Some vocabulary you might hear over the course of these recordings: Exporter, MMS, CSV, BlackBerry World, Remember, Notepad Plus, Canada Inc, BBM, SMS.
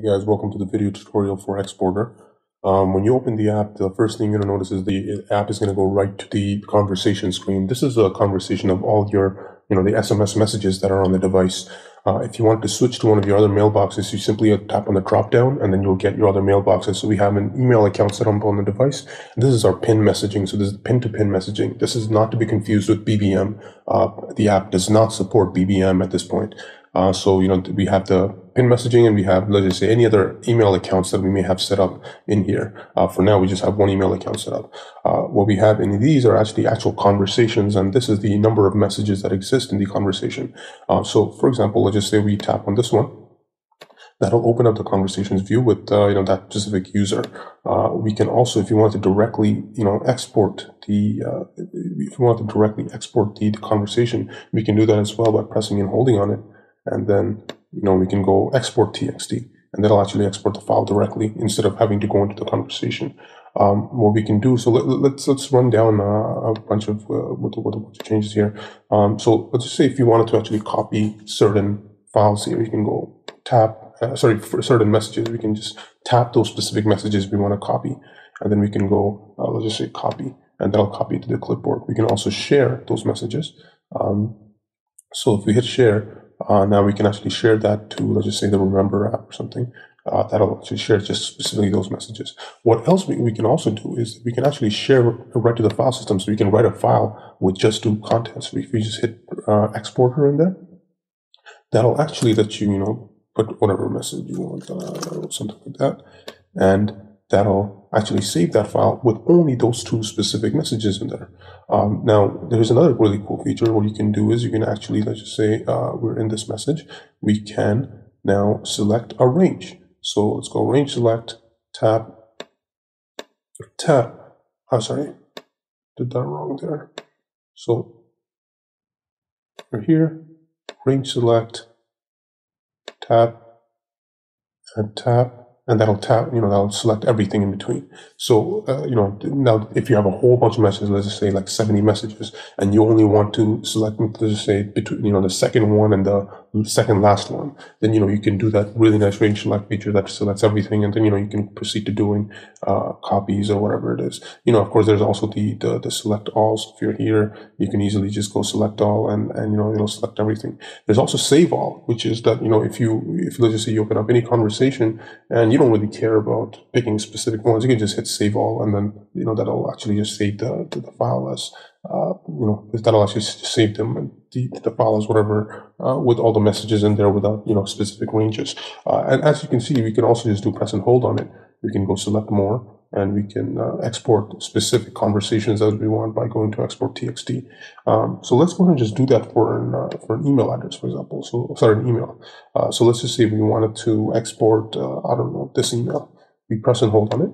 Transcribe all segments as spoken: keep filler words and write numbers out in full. Hey guys, welcome to the video tutorial for Exporter. Um, when you open the app, the first thing you're going to notice is the app is going to go right to the conversation screen. This is a conversation of all your, you know, the S M S messages that are on the device. Uh, if you want to switch to one of your other mailboxes, you simply tap on the drop down and then you'll get your other mailboxes. So we have an email account set up on the device. This is our pin messaging. So this is pin to pin messaging. This is not to be confused with B B M. Uh, the app does not support B B M at this point. Uh, so, you know, we have the pin messaging and we have, let's just say, any other email accounts that we may have set up in here. Uh, for now, we just have one email account set up. Uh, what we have in these are actually actual conversations, and this is the number of messages that exist in the conversation. Uh, so, for example, let's just say we tap on this one. That'll open up the conversations view with, uh, you know, that specific user. Uh, we can also, if you want to directly, you know, export the, uh, if you want to directly export the, the conversation, we can do that as well by pressing and holding on it. And then, you know, we can go export T X T, and that'll actually export the file directly instead of having to go into the conversation. Um, what we can do, so let, let's let's run down uh, a bunch of uh, what, what a bunch of changes here. Um, so let's just say if you wanted to actually copy certain files here, you can go tap. Uh, sorry, for certain messages, we can just tap those specific messages we want to copy, and then we can go. Uh, let's just say copy, and that'll copy it to the clipboard. We can also share those messages. Um, so if we hit share. Uh, now we can actually share that to, let's just say, the Remember app or something. Uh, that'll actually share just specifically those messages. What else we, we can also do is we can actually share right to the file system, so we can write a file with just two contents. If we just hit uh, Exporter in there, that'll actually let you, you know, put whatever message you want, uh, or something like that. And that'll actually save that file with only those two specific messages in there. Um, now, there's another really cool feature. What you can do is you can actually, let's just say uh, we're in this message. We can now select a range. So let's go range select, tap, tap. Oh, sorry, did that wrong there. So we're here, range select, tap, and tap. And that'll tap, you know, that'll select everything in between. So, uh, you know, now if you have a whole bunch of messages, let's just say like seventy messages, and you only want to select, let's just say between, you know, the second one and the second last one, then, you know, you can do that really nice range select feature that selects everything. And then, you know, you can proceed to doing uh, copies or whatever it is. You know, of course, there's also the, the, the select all. So if you're here, you can easily just go select all and, and, you know, it'll select everything. There's also save all, which is that, you know, if you, if let's just say you open up any conversation and you don't really care about picking specific ones, you can just hit save all, and then, you know, that'll actually just save the, the, the file as, uh, you know, that'll actually save them and the, the file as whatever, uh, with all the messages in there without, you know, specific ranges. Uh, and as you can see, we can also just do press and hold on it. We can go select more, and we can uh, export specific conversations as we want by going to export T X T. Um, so let's go ahead and just do that for an, uh, for an email address, for example. So, sorry, an email. Uh, so let's just say we wanted to export, uh, I don't know, this email. We press and hold on it.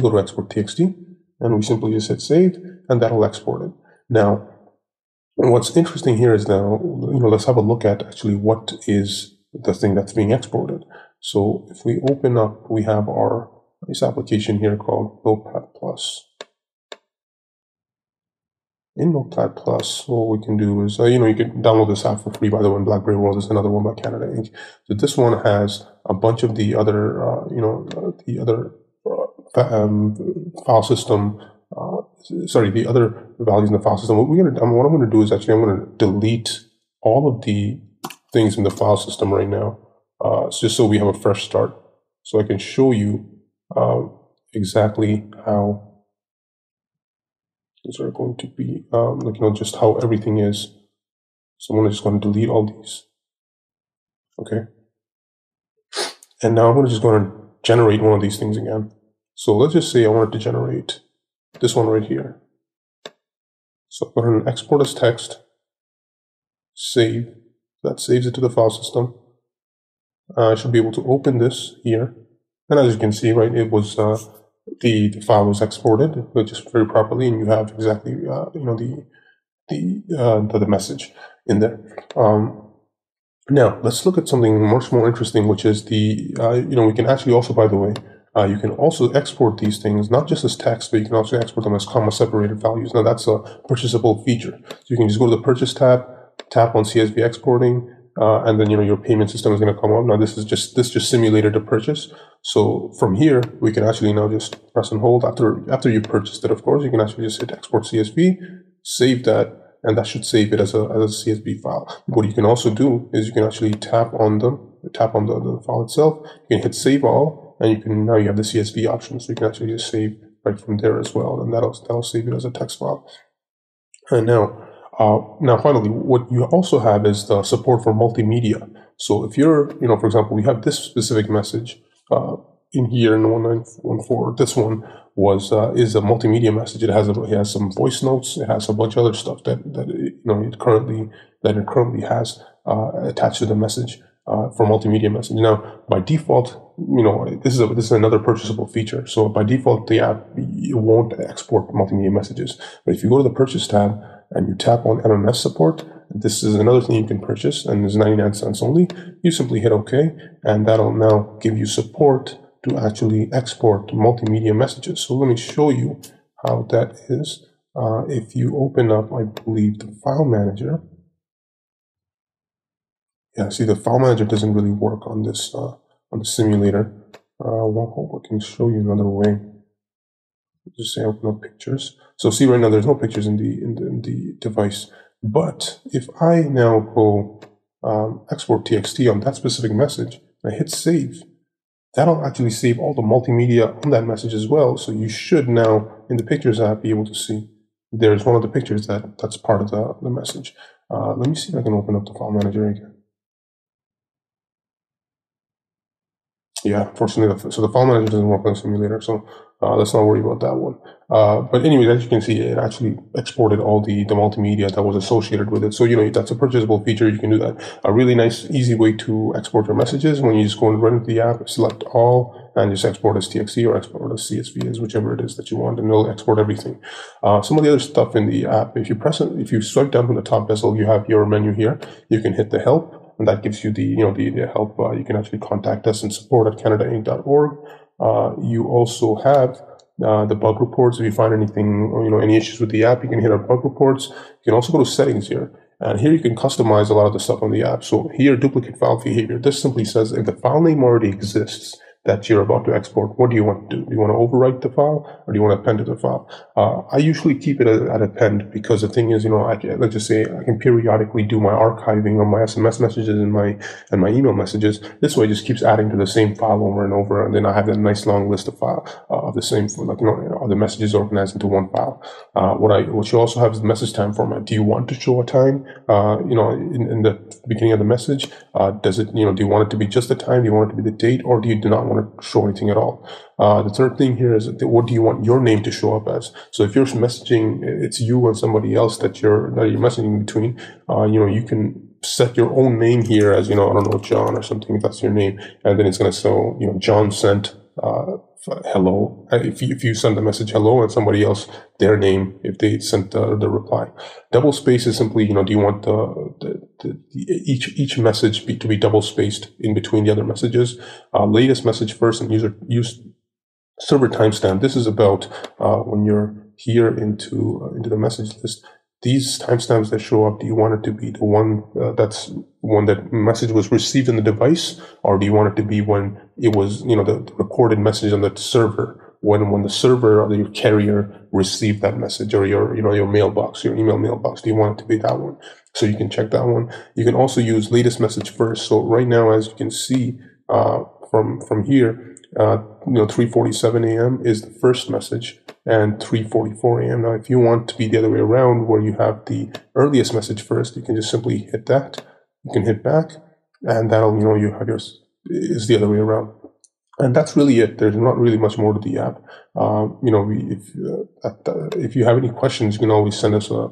Go to export T X T, and we simply just hit save, and that'll export it. Now, what's interesting here is now, you know, let's have a look at actually what is the thing that's being exported. So if we open up, we have our this application here called Notepad Plus. In Notepad Plus, all we can do is, uh, you know, you can download this app for free, by the way. BlackBerry World is another one by Canada Incorporated. So this one has a bunch of the other, uh, you know, uh, the other uh, um, file system, uh, sorry, the other values in the file system. What we're gonna, um, what I'm going to do is actually I'm going to delete all of the things in the file system right now, uh, just so we have a fresh start. So I can show you Um, exactly how these are going to be, um, like, you know, just how everything is. So I'm just going to delete all these. Okay. And now I'm going to just go and generate one of these things again. So let's just say I wanted to generate this one right here. So I'm going to export as text, save. That saves it to the file system. Uh, I should be able to open this here. And as you can see, right, it was uh, the, the file was exported just very properly, and you have exactly uh, you know the the, uh, the the message in there. Um, now let's look at something much more interesting, which is the uh, you know we can actually also, by the way, uh, you can also export these things not just as text, but you can also export them as comma separated values. Now that's a purchasable feature, so you can just go to the Purchase tab, tap on C S V exporting. Uh, and then, you know, your payment system is going to come up. Now, this is just, this just simulated a purchase. So from here, we can actually now just press and hold after, after you purchased it. Of course, you can actually just hit export C S V, save that, and that should save it as a, as a C S V file. What you can also do is you can actually tap on the, tap on the, the file itself. You can hit save all, and you can, now you have the C S V option. So you can actually just save right from there as well. And that'll, that'll save it as a text file. And now, Uh, now, finally, what you also have is the support for multimedia. So if you're, you know, for example, we have this specific message uh, in here in one nine one four. This one was uh, is a multimedia message. It has a, it has some voice notes. It has a bunch of other stuff that that it, you know it currently that it currently has uh, attached to the message uh, for multimedia message. Now, by default, you know, this is a, this is another purchasable feature. So by default, the app it won't export multimedia messages. But if you go to the purchase tab and you tap on M M S support, this is another thing you can purchase, and it's ninety-nine cents only. You simply hit OK, and that'll now give you support to actually export multimedia messages. So let me show you how that is. Uh, if you open up, I believe, the file manager. Yeah, see, the file manager doesn't really work on this uh, on the simulator. Uh, well, I hope I can show you another way. Just say open up pictures. So see right now there's no pictures in the in the, in the device. But if I now go um, export T X T on that specific message, and I hit save, that'll actually save all the multimedia on that message as well. So you should now in the pictures app be able to see there's one of the pictures that that's part of the, the message. Uh, let me see if I can open up the file manager again. Yeah, fortunately, so the file manager doesn't work on the simulator, so uh, let's not worry about that one. Uh, but anyways, as you can see, it actually exported all the, the multimedia that was associated with it. So, you know, that's a purchasable feature. You can do that. A really nice, easy way to export your messages when you just go and run into the app, select all, and just export as T X T or export as C S V, as whichever it is that you want, and it'll export everything. Uh, some of the other stuff in the app, if you press it, if you swipe down from the top vessel, you have your menu here. You can hit the help. And that gives you the, you know, the, the help. Uh, you can actually contact us in support at canada inc dot org. Uh, you also have uh, the bug reports. If you find anything, or, you know, any issues with the app, you can hit our bug reports. You can also go to settings here. And here you can customize a lot of the stuff on the app. So here, duplicate file behavior. This simply says if the file name already exists that you're about to export, what do you want to do? Do you want to overwrite the file, or do you want to append to the file? Uh, I usually keep it at, at append, because the thing is, you know, I can, let's just say I can periodically do my archiving on my S M S messages and my and my email messages. This way, it just keeps adding to the same file over and over, and then I have that nice long list of file uh, of the same, like, you know, all the messages organized into one file. Uh, what I what you also have is the message time format. Do you want to show a time? Uh, you know, in, in the beginning of the message, uh, does it? You know, do you want it to be just the time? Do you want it to be the date, or do you do not want to show anything at all? Uh, the third thing here is, what do you want your name to show up as? So if you're messaging, it's you and somebody else that you're that you're messaging between. Uh, you know, you can set your own name here as, you know, I don't know, John or something, if that's your name, and then it's going to show, you know, John sent uh, hello. If you, if you send the message hello, and somebody else their name if they sent the, the reply. Double space is simply, you know, do you want the, the The, the, each each message be, to be double spaced in between the other messages. Uh, latest message first, and user use server timestamp. This is about uh, when you're here into uh, into the message list. These timestamps that show up, do you want it to be the one uh, that's one that message was received in the device, or do you want it to be when it was, you know, the, the recorded message on the server? When when the server or your carrier received that message, or your, you know, your mailbox, your email mailbox, do you want it to be that one? So you can check that one. You can also use latest message first. So right now, as you can see uh, from from here, uh, you know, three forty-seven A M is the first message, and three forty-four A M Now, if you want to be the other way around, where you have the earliest message first, you can just simply hit that. You can hit back, and that'll, you know, you have your, is the other way around. And that's really it. There's not really much more to the app. Um, you know, we, if uh, at, uh, if you have any questions, you can always send us a,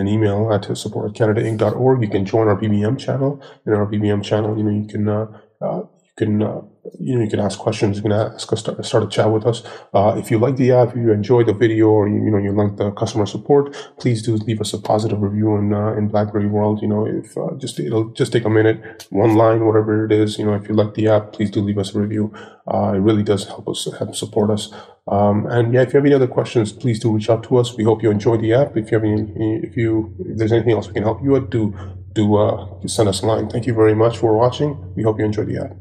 an email at support at canada inc dot org. You can join our B B M channel. In our B B M channel, you know, you can uh, uh, you can uh, you know you can ask questions. You can ask us to start a chat with us. Uh, if you like the app, if you enjoy the video, or you, you know you like the customer support, please do leave us a positive review in uh, in BlackBerry World. You know, if uh, just it'll just take a minute, one line, whatever it is. You know, if you like the app, please do leave us a review. Uh, it really does help us, help support us. Um, and yeah, if you have any other questions, please do reach out to us. We hope you enjoy the app. If you have any, if you if there's anything else we can help you with, do do uh, send us a line. Thank you very much for watching. We hope you enjoyed the app.